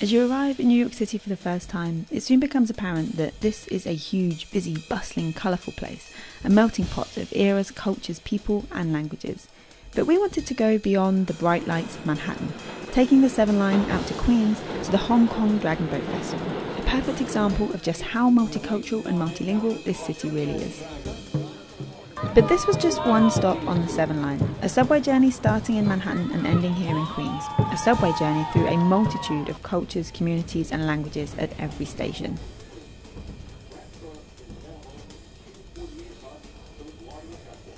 As you arrive in New York City for the first time, it soon becomes apparent that this is a huge, busy, bustling, colourful place, a melting pot of eras, cultures, people and languages. But we wanted to go beyond the bright lights of Manhattan, taking the 7 Line out to Queens to the Hong Kong Dragon Boat Festival, a perfect example of just how multicultural and multilingual this city really is. But this was just one stop on the 7 Line, a subway journey starting in Manhattan and ending here in Queens, a subway journey through a multitude of cultures, communities and languages at every station.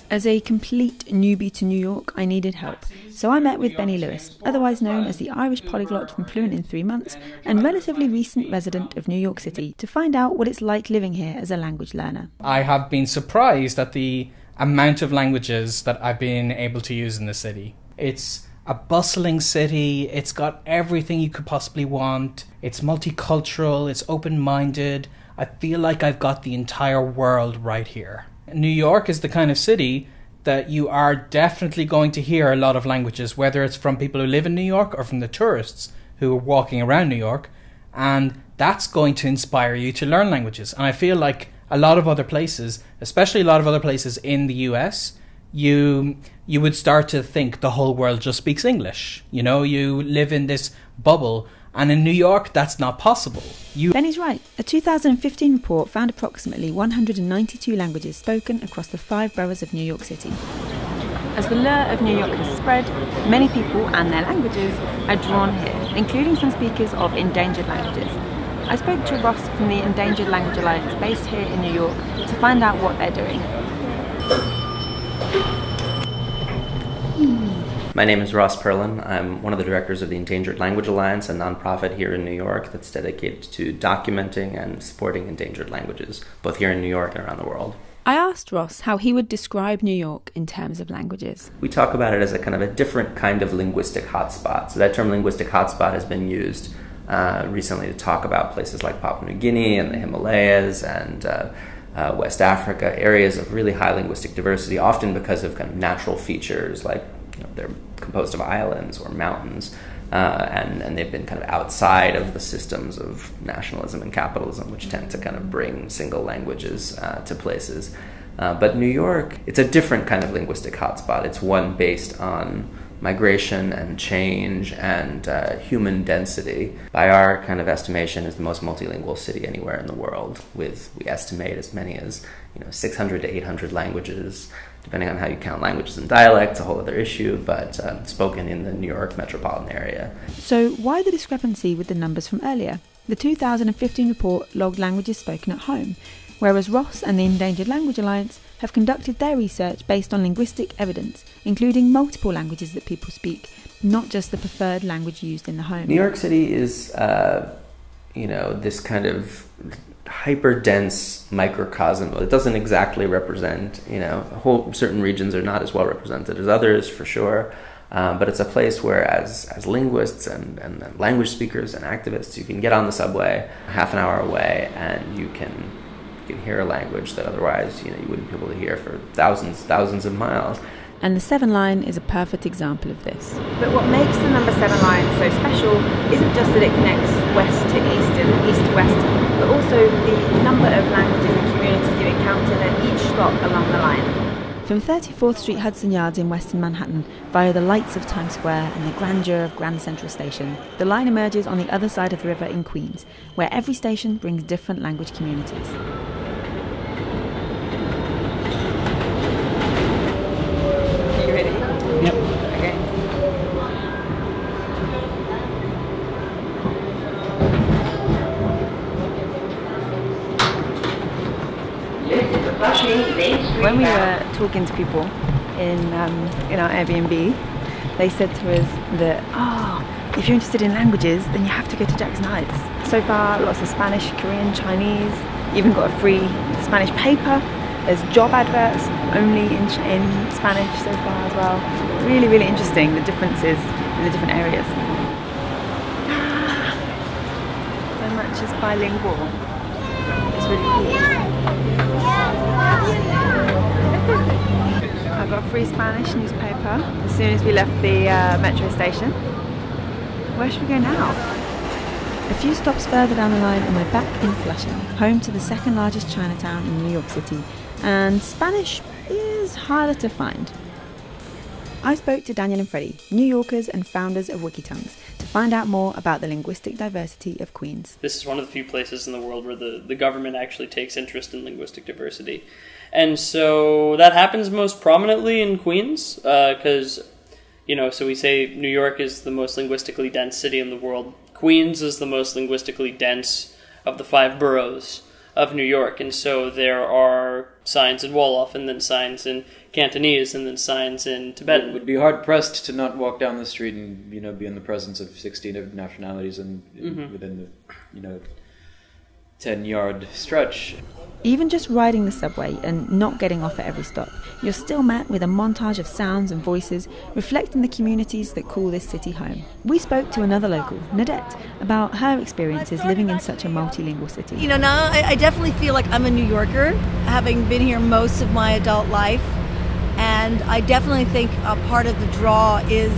As a complete newbie to New York, I needed help, so I met with Benny Lewis, otherwise known as the Irish polyglot from Fluent in 3 Months and relatively recent resident of New York City, to find out what it's like living here as a language learner. I have been surprised at the amount of languages that I've been able to use in the city. It's a bustling city, it's got everything you could possibly want, it's multicultural, it's open-minded. I feel like I've got the entire world right here. New York is the kind of city that you are definitely going to hear a lot of languages, whether it's from people who live in New York or from the tourists who are walking around New York, and that's going to inspire you to learn languages. And I feel like a lot of other places, especially a lot of other places in the US, you would start to think the whole world just speaks English. You know, you live in this bubble. And in New York, that's not possible. Benny's right. A 2015 report found approximately 192 languages spoken across the 5 boroughs of New York City. As the lure of New York has spread, many people and their languages are drawn here, including some speakers of endangered languages. I spoke to Ross from the Endangered Language Alliance based here in New York to find out what they're doing. My name is Ross Perlin. I'm one of the directors of the Endangered Language Alliance, a nonprofit here in New York that's dedicated to documenting and supporting endangered languages, both here in New York and around the world. I asked Ross how he would describe New York in terms of languages. We talk about it as a kind of a different kind of linguistic hotspot. So that term linguistic hotspot has been used recently to talk about places like Papua New Guinea and the Himalayas and West Africa, areas of really high linguistic diversity, often because of kind of natural features like they're composed of islands or mountains, and they've been kind of outside of the systems of nationalism and capitalism, which tend to kind of bring single languages to places. But New York, it's a different kind of linguistic hotspot. It's one based on migration and change and human density. By our kind of estimation, is the most multilingual city anywhere in the world, with, we estimate, as many as 600 to 800 languages, depending on how you count languages and dialects, a whole other issue, but spoken in the New York metropolitan area. So why the discrepancy with the numbers from earlier? The 2015 report logged languages spoken at home, whereas Ross and the Endangered Language Alliance have conducted their research based on linguistic evidence, including multiple languages that people speak, not just the preferred language used in the home. New York City is, this kind of hyper-dense microcosm. It doesn't exactly represent, whole certain regions are not as well represented as others, for sure. But it's a place where as linguists and language speakers and activists, you can get on the subway half an hour away and you can hear a language that otherwise you wouldn't be able to hear for thousands of miles. And the 7 Line is a perfect example of this. But what makes the number 7 Line so special isn't just that it connects west to east and east to west, but also the number of languages and communities you encounter at each stop along the line. From 34th Street Hudson Yards in western Manhattan, via the lights of Times Square and the grandeur of Grand Central Station, the line emerges on the other side of the river in Queens, where every station brings different language communities. When we were talking to people in our Airbnb, they said to us that, if you're interested in languages, then you have to go to Jackson Heights. So far, lots of Spanish, Korean, Chinese, even got a free Spanish paper. There's job adverts only in Spanish so far as well. Really, really interesting, the differences in the different areas. So much is bilingual. It's really cool. I got a free Spanish newspaper as soon as we left the metro station. Where should we go now? few stops further down the line and we're back in Flushing, home to the second largest Chinatown in New York City, and Spanish is harder to find. I spoke to Daniel and Freddie, New Yorkers and founders of Wikitongues, to find out more about the linguistic diversity of Queens. This is one of the few places in the world where the government actually takes interest in linguistic diversity. And so that happens most prominently in Queens, because, you know, so we say New York is the most linguistically dense city in the world. Queens is the most linguistically dense of the five boroughs of New York, and so there are signs in Wolof, and then signs in Cantonese, and then signs in Tibetan. It would be hard-pressed to not walk down the street and, you know, be in the presence of 16 different nationalities and within the, you know, 10-yard stretch. Even just riding the subway and not getting off at every stop, you're still met with a montage of sounds and voices reflecting the communities that call this city home. We spoke to another local, Nadette, about her experiences living in such a multilingual city. You know, now I definitely feel like I'm a New Yorker, having been here most of my adult life, and I definitely think a part of the draw is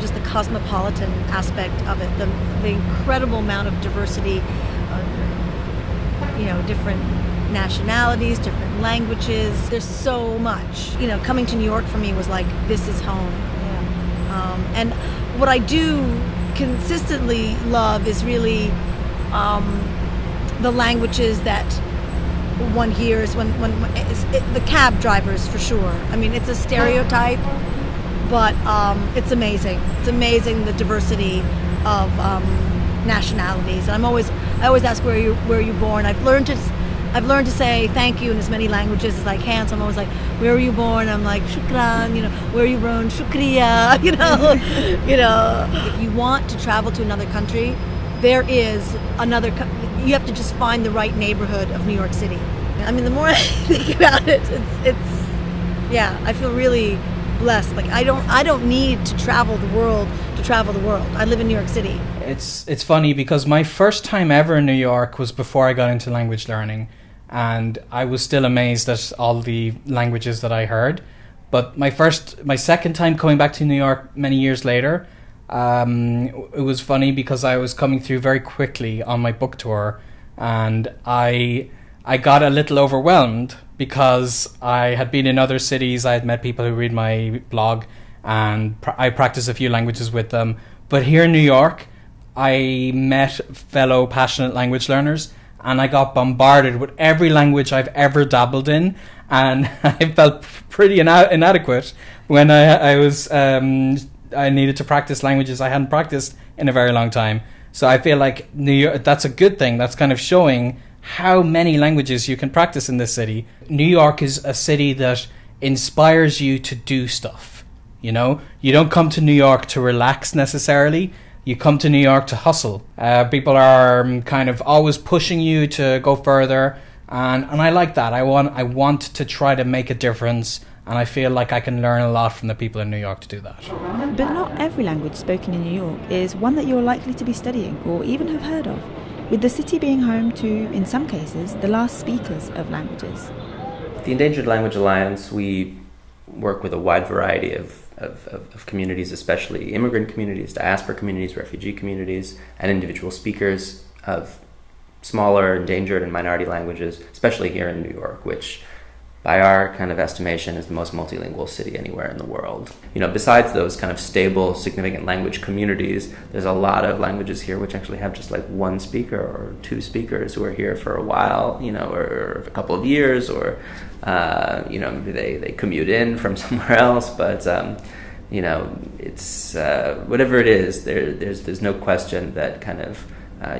just the cosmopolitan aspect of it, the incredible amount of diversity. You know, different nationalities, different languages. There's so much. You know, coming to New York for me was like, this is home. Yeah. And what I do consistently love is really the languages that one hears when the cab drivers, for sure. I mean, it's a stereotype, but it's amazing. It's amazing the diversity of nationalities, and I always ask where are you born. I've learned to say thank you in as many languages as I can. So I'm always like, where were you born? I'm like, shukran. You know, where are you born? Shukriya. You know, you know. If you want to travel to another country, there is another. You have to just find the right neighborhood of New York City. I mean, the more I think about it, it's yeah. I feel really blessed. Like I don't need to travel the world to travel the world. I live in New York City. It's funny because my first time ever in New York was before I got into language learning, and I was still amazed at all the languages that I heard. But my second time coming back to New York many years later, it was funny because I was coming through very quickly on my book tour, and I got a little overwhelmed because I had been in other cities, I had met people who read my blog, and I practiced a few languages with them. But here in New York, I met fellow passionate language learners, and I got bombarded with every language I've ever dabbled in, and I felt pretty inadequate when I needed to practice languages I hadn't practiced in a very long time. So I feel like New York, that's a good thing. That's kind of showing how many languages you can practice in this city. New York is a city that inspires you to do stuff, you know? You don't come to New York to relax necessarily. You come to New York to hustle. People are kind of always pushing you to go further, and I like that. I want to try to make a difference, and I feel like I can learn a lot from the people in New York to do that. But not every language spoken in New York is one that you're likely to be studying or even have heard of, with the city being home to, in some cases, the last speakers of languages. The Endangered Language Alliance, we work with a wide variety of communities, especially immigrant communities, diaspora communities, refugee communities, and individual speakers of smaller, endangered, and minority languages, especially here in New York, which, by our kind of estimation, is the most multilingual city anywhere in the world. You know, besides those kind of stable, significant language communities, there's a lot of languages here which actually have just like one speaker or two speakers who are here for a while, you know, or a couple of years, or, you know, maybe they commute in from somewhere else, but, you know, it's, whatever it is, there's no question that kind of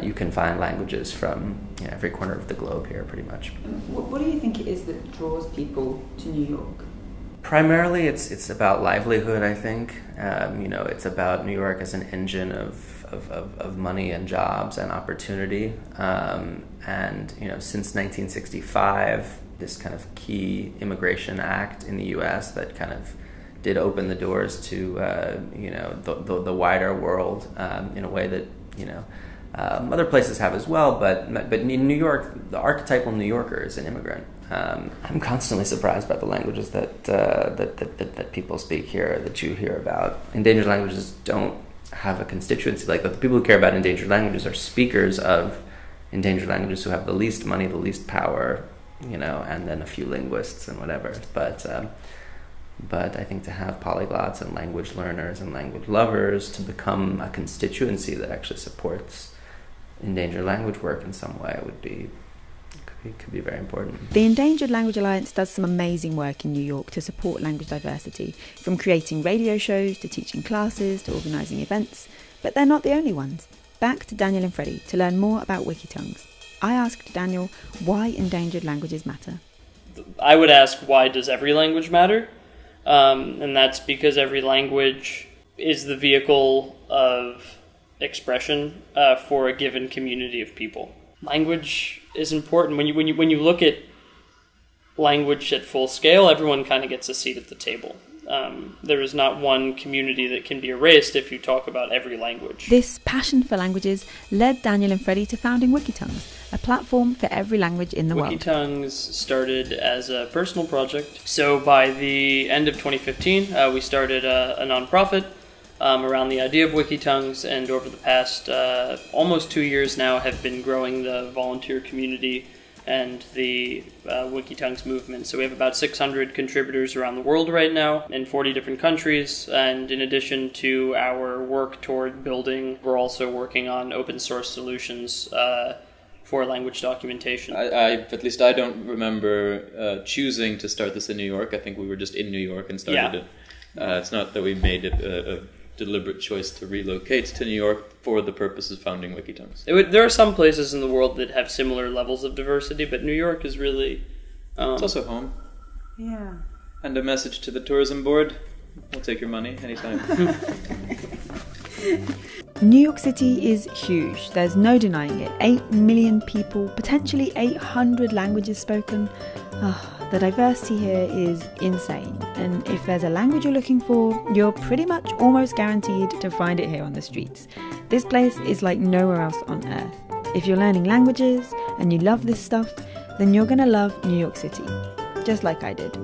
you can find languages from, you know, every corner of the globe here, pretty much. What do you think it is that draws people to New York? Primarily, it's about livelihood, I think. You know, it's about New York as an engine of money and jobs and opportunity. And, you know, since 1965, this kind of key immigration act in the U.S. that kind of did open the doors to, you know, the wider world in a way that, you know, other places have as well, but in New York, the archetypal New Yorker is an immigrant. I'm constantly surprised by the languages that people speak here, that you hear about. Endangered languages don't have a constituency, like the people who care about endangered languages are speakers of endangered languages who have the least money, the least power, you know, and then a few linguists and whatever. But I think to have polyglots and language learners and language lovers to become a constituency that actually supports endangered language work in some way would be, could be very important. The Endangered Language Alliance does some amazing work in New York to support language diversity, from creating radio shows to teaching classes to organising events. But they're not the only ones. Back to Daniel and Freddie to learn more about Wikitongues. I asked Daniel why endangered languages matter. I would ask, why does every language matter? And that's because every language is the vehicle of expression for a given community of people. Language is important. When you look at language at full scale, everyone kind of gets a seat at the table. There is not one community that can be erased if you talk about every language. This passion for languages led Daniel and Freddie to founding Wikitongues, a platform for every language in the world. Wikitongues started as a personal project. So by the end of 2015, we started a nonprofit around the idea of Wikitongues, and over the past almost 2 years now have been growing the volunteer community and the Wikitongues movement. So we have about 600 contributors around the world right now in 40 different countries. And in addition to our work toward building, we're also working on open source solutions for language documentation. At least I don't remember choosing to start this in New York. I think we were just in New York and started it. It's not that we made a deliberate choice to relocate to New York for the purpose of founding Wikitongues. There are some places in the world that have similar levels of diversity, but New York is really... it's also home. Yeah. And a message to the tourism board: we'll take your money anytime. New York City is huge, there's no denying it. 8 million people, potentially 800 languages spoken. Oh, the diversity here is insane, and if there's a language you're looking for, you're pretty much almost guaranteed to find it here on the streets. This place is like nowhere else on earth. If you're learning languages and you love this stuff, then you're gonna love New York City, just like I did.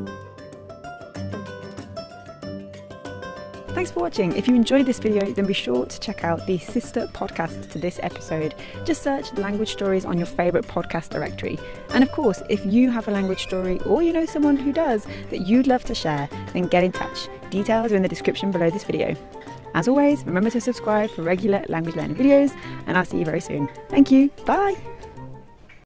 Thanks for watching. If you enjoyed this video, then be sure to check out the sister podcast to this episode. Just search Language Stories on your favourite podcast directory. And of course, if you have a language story, or you know someone who does, that you'd love to share, then get in touch. Details are in the description below this video. As always, remember to subscribe for regular language learning videos, and I'll see you very soon. Thank you. Bye.